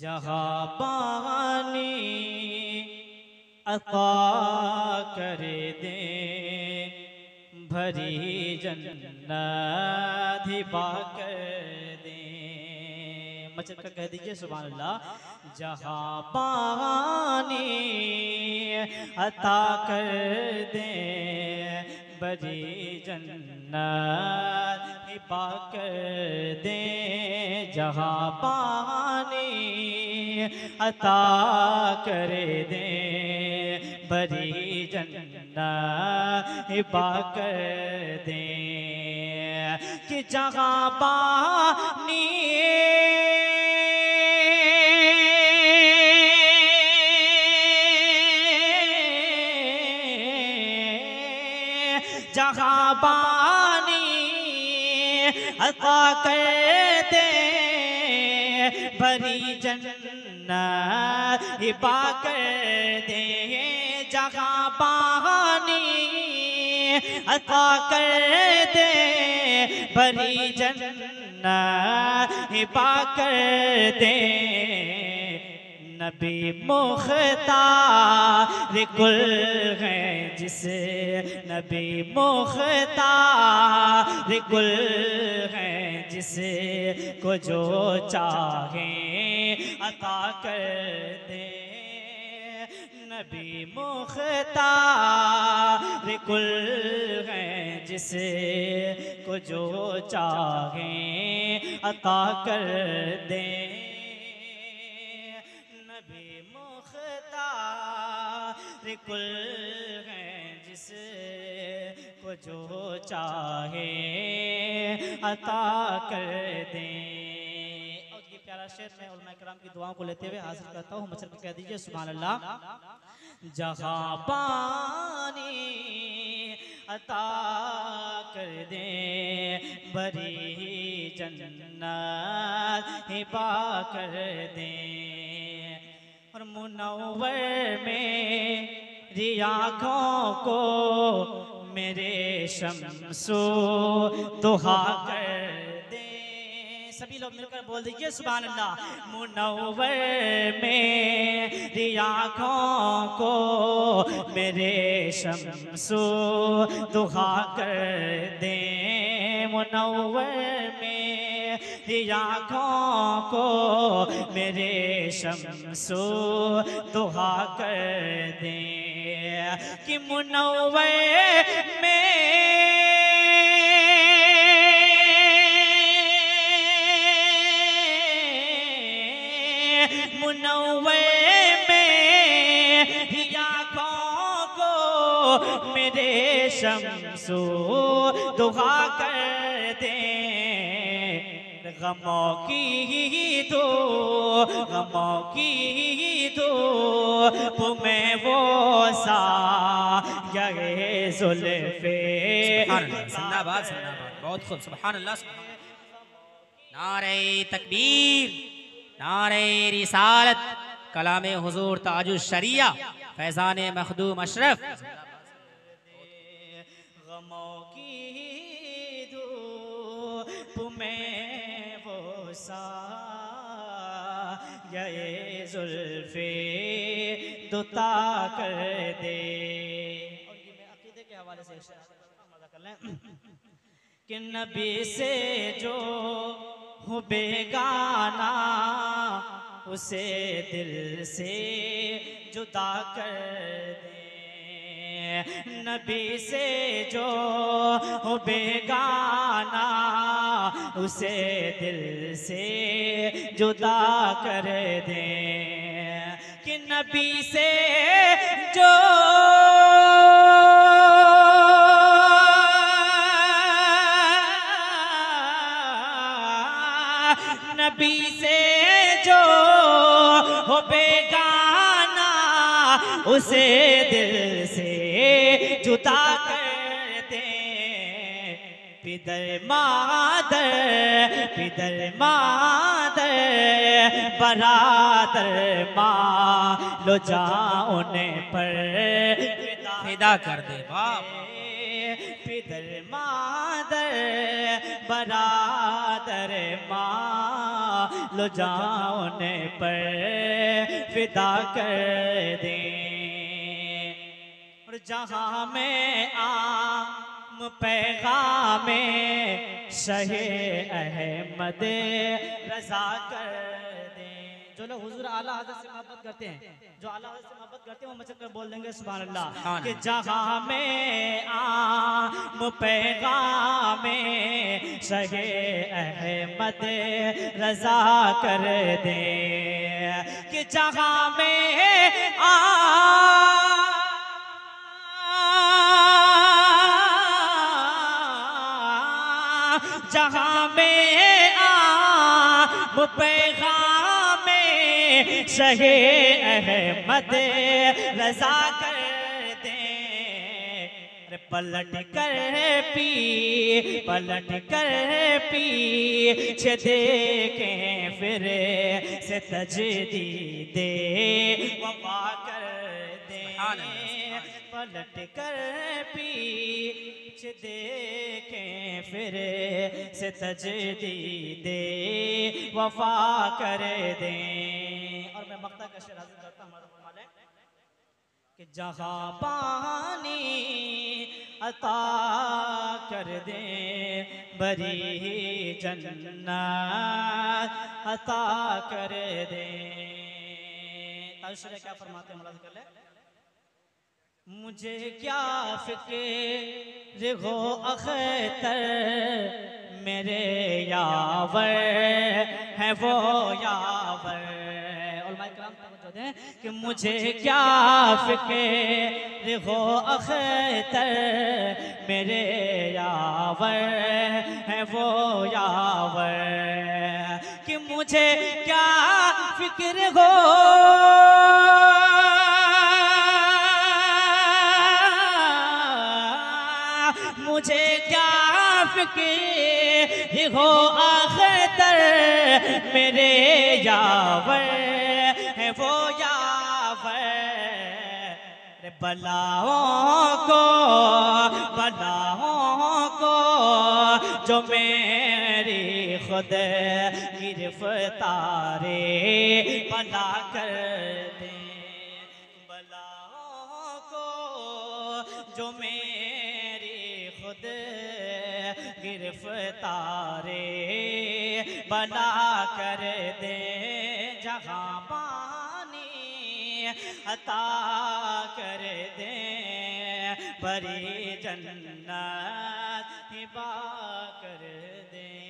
जहाँ पानी अता कर दे भरी जन्नत हिबा कर दे। मचल कर कह दीजिए सुभान अल्लाह। जहाँ पानी अता कर दे भरी जन्नत हिबा कर दे। जहाँ पानी अता कर दे भरी जन्नत हिबा कर दे। कि जहाँ पानी जहाँ पानी अता कर दे भरी जन्नत हिबा कर दे। जहाँ पानी अता कर दे भरी जन्नत हिबा कर दे। नबी मुख्तार कुल हैं जिसे, नबी मुख्तार कुल हैं जिसे को जो चाहे अता कर दे। नबी मुख्तार कुल हैं जिसे को जो चाहे अता कर दे। कुल हैं जिसे को जो चाहे अता कर दे। और ये प्यारा शेर मैं उलमा कराम की दुआओं को लेते हुए हाजिर करता हूँ। मचल कह दीजिए सुभान अल्लाह। जहाँ पानी अता कर दे बड़ी जन्नत हिबा कर दे। और मुनव्वर में आँखों को मेरे शम्सो दुहा कर दे। सभी लोग मिलकर बोल दीजिए सुभान अल्लाह। मुनव्वर में आँखों को मेरे शम्सो दुहा कर दे। मुनव्वर में आँखों को मेरे शम्सो दुहा कर दे। कि मुनव्वर में आँखों को मेरे शम्सो दुहा कर दे। गमों की दो गमों की दो तुम्हें वो सा ये जुल्फे। जिंदाबाद जिंदाबाद। बहुत खूब सुभान अल्लाह। नारे तकबीर नारे रिसालत कलामे हुजूर ताजुश शरिया फैजाने मखदूम अशरफ। गमों की दो तुम्हें ये जुल्फे दुता कर दे। और ये मैं अकीदे के हवाले से मजा कर लें। कि नबी से जो हो बेगाना उसे दिल से जुदा कर दे। नबी से जो हो बेगाना उसे दिल से जुदा कर दे। कि नबी से जो हो बेगाना उसे दिल से जुदा कर दे। पिदर मादर बरादर माँ लो जा उन्हें पर फिदा कर दे। पिदर मादर बरादर माँ लो जाने पर फिदा कर दें। और जहाँ में आम पैगाम में शहे अहमद रजा कर। जो लोग हुजूर आला हज़रत से मोहब्बत करते हैं, जो आला हज़रत से मोहब्बत करते हैं, वो मचक कर बोल देंगे सुभान अल्लाह कि जहाँ में आम पैगाम में शहे अहमद रजा कर दे, कि जहाँ में आम पैगाम शहे अहमद रजा कर दे। अरे पलट कर पीछे देखे फिर से तजदीदे वफा कर दे। पलट कर पीछे देखे फिर से तजदीदे वफा कर दे। मक्ता का शेर हाज़िर करता हमारा फरमाले कि जहाँ पानी अता कर दे बरी जन्नत अता कर दे। ताजुश क्या फरमाते हैं मुलाज़ कर ले। मुझे क्या फिक्र हो अख्तर मेरे यावर है वो यावर। कि मुझे क्या फिक्र हो अख्तर मेरे यावर है वो यावर। कि मुझे क्या फिक्र हो अख्तर मेरे यावर वो यावर। बलाओं को जो मेरी खुद गिरफ्तारे बला कर दे। बलाओं को जो मेरी खुद गिरफ्तारे बला कर दे। जहाँ अता कर दे बरी जन्नत हिबा कर दे।